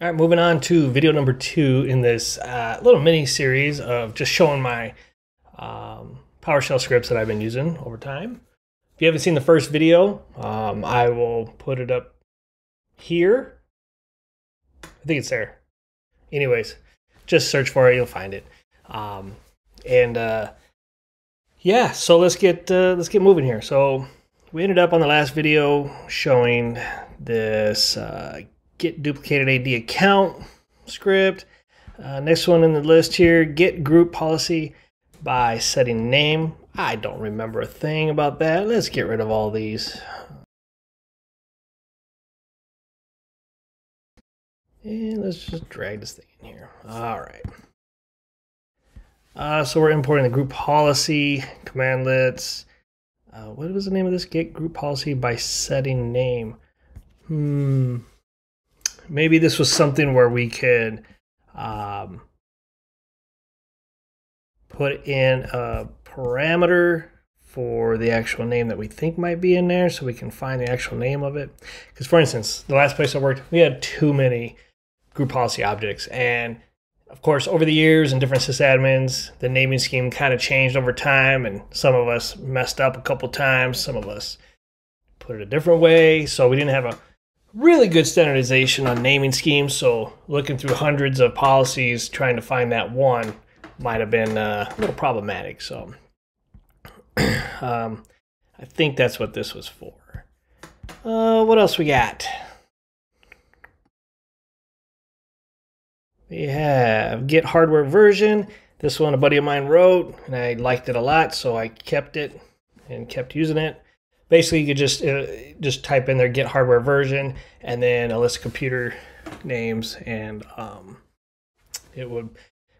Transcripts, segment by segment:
All right, moving on to video number 2 in this little mini series of just showing my PowerShell scripts that I've been using over time. If you haven't seen the first video, I will put it up here. I think it's there. Anyways, just search for it, you'll find it. Yeah, so let's get moving here. So we ended up on the last video showing this Get-DuplicateAdAccount script. Next one in the list here, Get-GroupPolicyBySettingName. I don't remember a thing about that. Let's get rid of all these. And let's just drag this thing in here. All right. So we're importing the group policy commandlets. What was the name of this? Get group policy by setting name. Maybe this was something where we could put in a parameter for the actual name that we think might be in there, so we can find the actual name of it. Because, for instance, the last place I worked, we had too many group policy objects, and of course, over the years and different sysadmins, the naming scheme kind of changed over time, and some of us messed up a couple times, some of us put it a different way, so we didn't have a really good standardization on naming schemes, so looking through hundreds of policies trying to find that one might have been a little problematic, so I think that's what this was for. What else we got? We have Get-HardwareVersion. This one a buddy of mine wrote, and I liked it a lot, so I kept it and kept using it. Basically, you could just type in there Get-HardwareVersion and then a list of computer names, and it would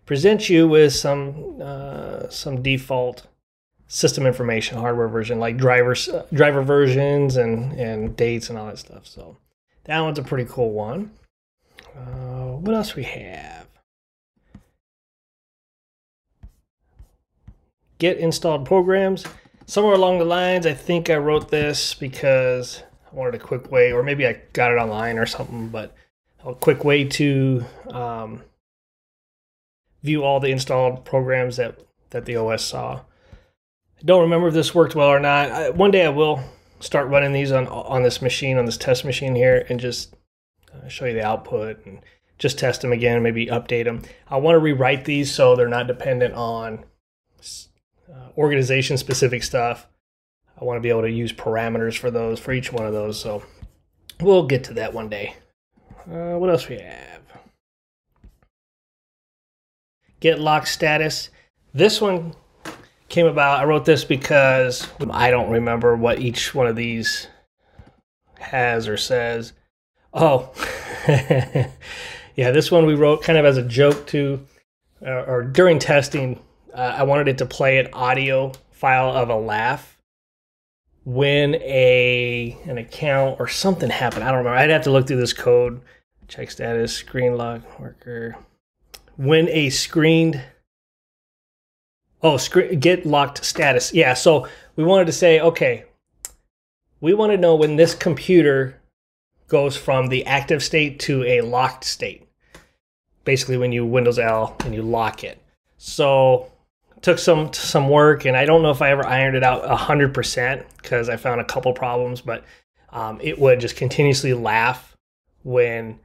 present you with some default system information, hardware version, like driver versions and dates and all that stuff. So that one's a pretty cool one. What else we have? Get-InstalledPrograms. Somewhere along the lines, I think I wrote this because I wanted a quick way, or maybe I got it online or something, but a quick way to view all the installed programs that the OS saw. I don't remember if this worked well or not. One day I will start running these on this machine, on this test machine here, and just show you the output and just test them again and maybe update them. I want to rewrite these so they're not dependent on organization-specific stuff. I want to be able to use parameters for those, for each one of those, so we'll get to that one day. What else we have? Get-LockedStatus. This one came about, I wrote this because I don't remember what each one of these has or says. Oh, yeah, this one we wrote kind of as a joke to, or during testing, I wanted it to play an audio file of a laugh when an account or something happened. I don't remember. I'd have to look through this code. Check status, screen log worker. When a screened, oh, get locked status. Yeah, so we wanted to say, okay, we want to know when this computer goes from the active state to a locked state. Basically when you Windows L and you lock it. So it took some work, and I don't know if I ever ironed it out 100% because I found a couple problems, but it would just continuously laugh when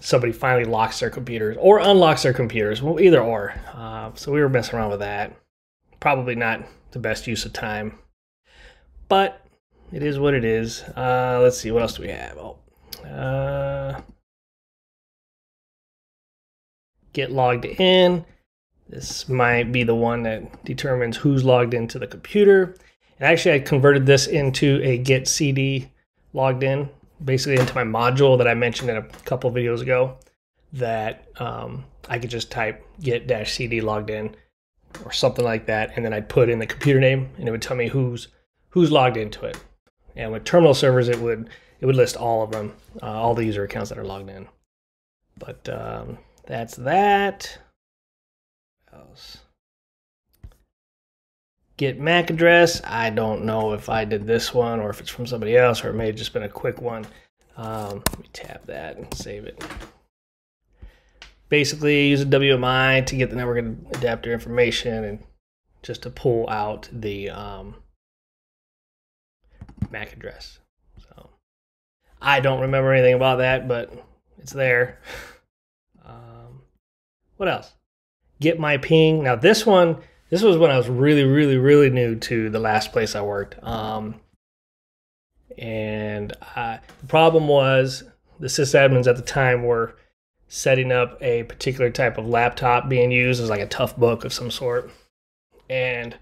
somebody finally locks their computers or unlocks their computers, well, either or. So we were messing around with that. Probably not the best use of time, but it is what it is. Let's see, what else do we have? Oh, get logged in. This might be the one that determines who's logged into the computer. And actually, I converted this into a get CD logged in, basically into my module that I mentioned in a couple videos ago. That I could just type get -cd logged in or something like that, and then I'd put in the computer name, and it would tell me who's logged into it. And with terminal servers, it would list all of them, all the user accounts that are logged in. But that's that. What else? Get-MacAddress. I don't know if I did this one or if it's from somebody else, or it may have just been a quick one. Let me tab that and save it. basically using WMI to get the network adapter information and just to pull out the MAC address. So I don't remember anything about that, but it's there. What else? Get my ping. Now this one, this was when I was really new to the last place I worked. The problem was the sysadmins at the time were setting up a particular type of laptop being used as like a tough book of some sort. And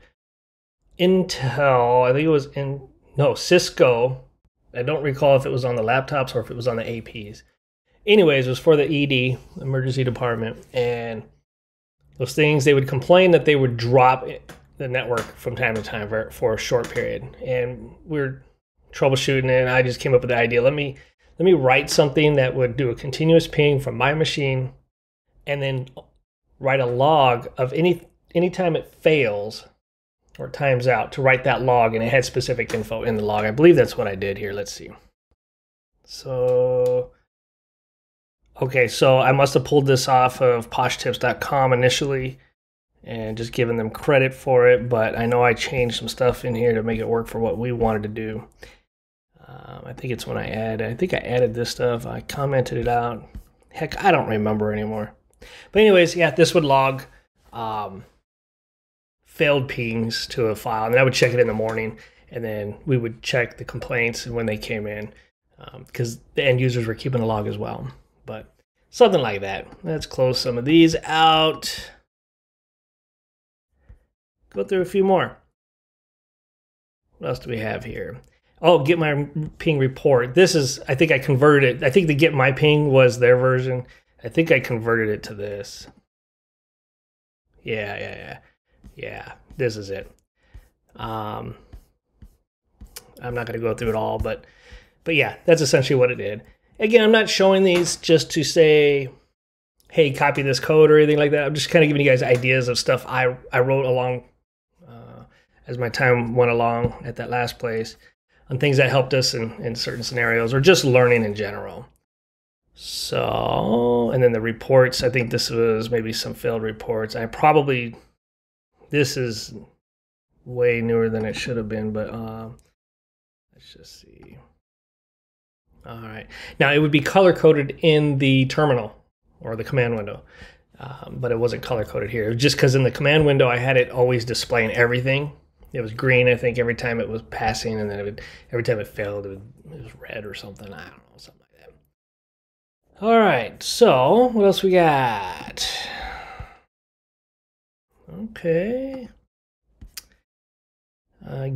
Intel, I think it was in, no, Cisco. I don't recall if it was on the laptops or if it was on the APs. Anyways, it was for the ED, emergency department. And those things, they would complain that they would drop the network from time to time for a short period. And we were troubleshooting it, and I just came up with the idea, let me write something that would do a continuous ping from my machine and then write a log of any time it fails or times out to write that log, and it had specific info in the log. I believe that's what I did here. Let's see. So, okay, so I must have pulled this off of poshtips.com initially and just given them credit for it, but I know I changed some stuff in here to make it work for what we wanted to do. I think it's when I added this stuff. I commented it out. Heck, I don't remember anymore. But anyways, yeah, this would log failed pings to a file, and I would check it in the morning, and then we would check the complaints and when they came in, because the end users were keeping a log as well. But something like that. Let's close some of these out. Go through a few more. What else do we have here? Oh, Get My Ping Report. This is, I think I converted it. I think the Get My Ping was their version. I think I converted it to this. Yeah, this is it. I'm not going to go through it all, but yeah, that's essentially what it did. Again, I'm not showing these just to say, hey, copy this code or anything like that. I'm just kind of giving you guys ideas of stuff I wrote along as my time went along at that last place on things that helped us in certain scenarios or just learning in general. So, and then the reports, I think this was maybe some failed reports. This is way newer than it should have been, but let's just see. All right. Now, it would be color-coded in the terminal or the command window, but it wasn't color-coded here. It was just because in the command window, I had it always displaying everything. It was green, I think, every time it was passing, and then it would, every time it failed, it was red or something. I don't know, something like that. All right. So what else we got? Okay.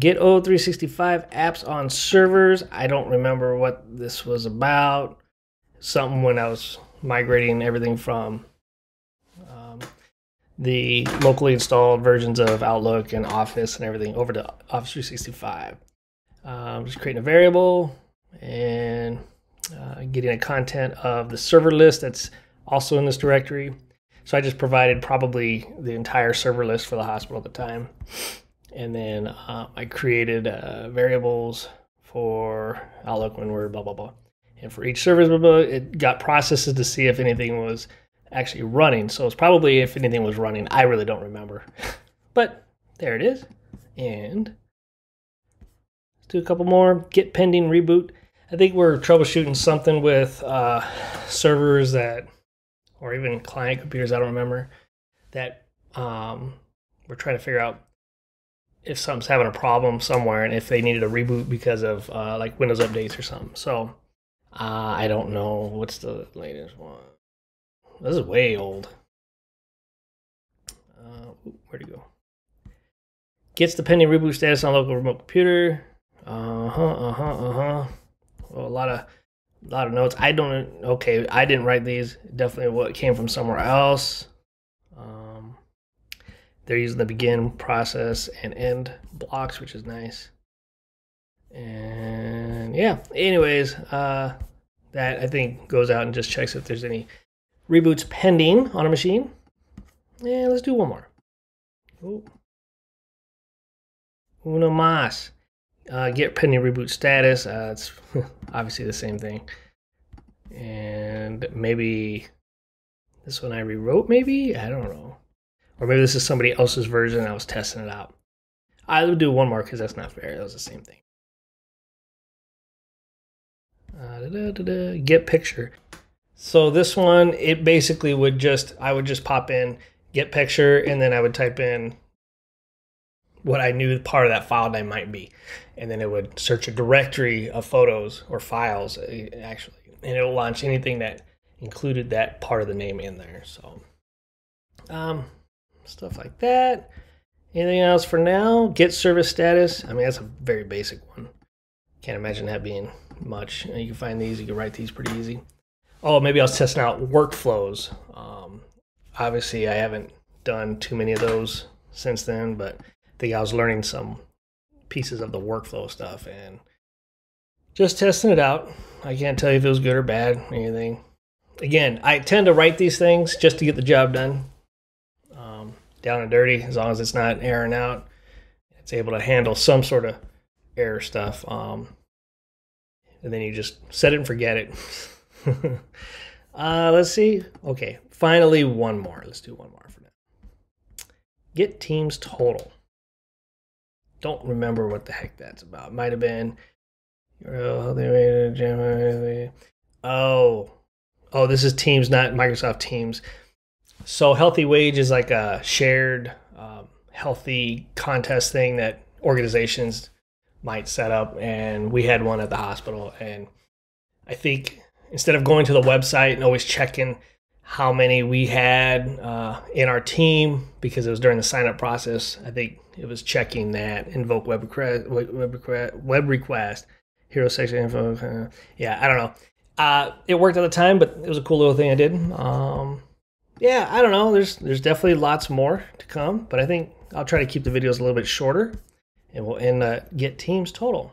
Get-O365 apps on servers. I don't remember what this was about. Something when I was migrating everything from the locally installed versions of Outlook and Office and everything over to Office 365. Just creating a variable and getting a content of the server list that's also in this directory. So I just provided probably the entire server list for the hospital at the time. And then I created variables for Outlook, WinWord, blah, blah, blah. And for each service, blah, blah, it got processes to see if anything was actually running. So it's probably if anything was running. I really don't remember. But there it is. And let's do a couple more. Get pending reboot. I think we're troubleshooting something with servers that... or even client computers, I don't remember, that we're trying to figure out if something's having a problem somewhere and if they needed a reboot because of like Windows updates or something. So I don't know. What's the latest one? This is way old. Where'd it go? Gets the pending reboot status on local remote computer. Well, a lot of notes. Okay, I didn't write these. Definitely what came from somewhere else. They're using the begin process and end blocks, which is nice. And yeah, anyways, that I think goes out and just checks if there's any reboots pending on a machine. Yeah, let's do one more. Oh. Uno más. Get pending reboot status. It's obviously the same thing, and maybe This one I rewrote maybe? I don't know. Or maybe this is somebody else's version and I was testing it out. I will do one more because that's not fair. That was the same thing. Get picture. So this one, it basically would just, I would just pop in get picture and then I would type in what I knew part of that file name might be. And then it would search a directory of photos or files actually. And it'll launch anything that included that part of the name in there. So stuff like that. Anything else for now? Get service status. I mean, that's a very basic one. Can't imagine that being much. You can find these, you can write these pretty easy. Oh, maybe I was testing out workflows. Obviously, I haven't done too many of those since then, but I think I was learning some pieces of the workflow stuff and just testing it out. I can't tell you if it was good or bad or anything. Again, I tend to write these things just to get the job done. Down and dirty, as long as it's not airing out. It's able to handle some sort of error stuff. And then you just set it and forget it. Let's see. Okay, finally one more. Let's do one more for now. Get teams total. Don't remember what the heck that's about. Might have been. Oh, this is Teams, not Microsoft Teams. So Healthy Wage is like a shared healthy contest thing that organizations might set up. And we had one at the hospital. And I think instead of going to the website and always checking how many we had in our team, because it was during the sign-up process, I think it was checking that, invoke web request, hero section info. Yeah, I don't know. It worked at the time, but it was a cool little thing I did. Yeah, I don't know. There's definitely lots more to come, but I think I'll try to keep the videos a little bit shorter, and we'll end Get Teams Total.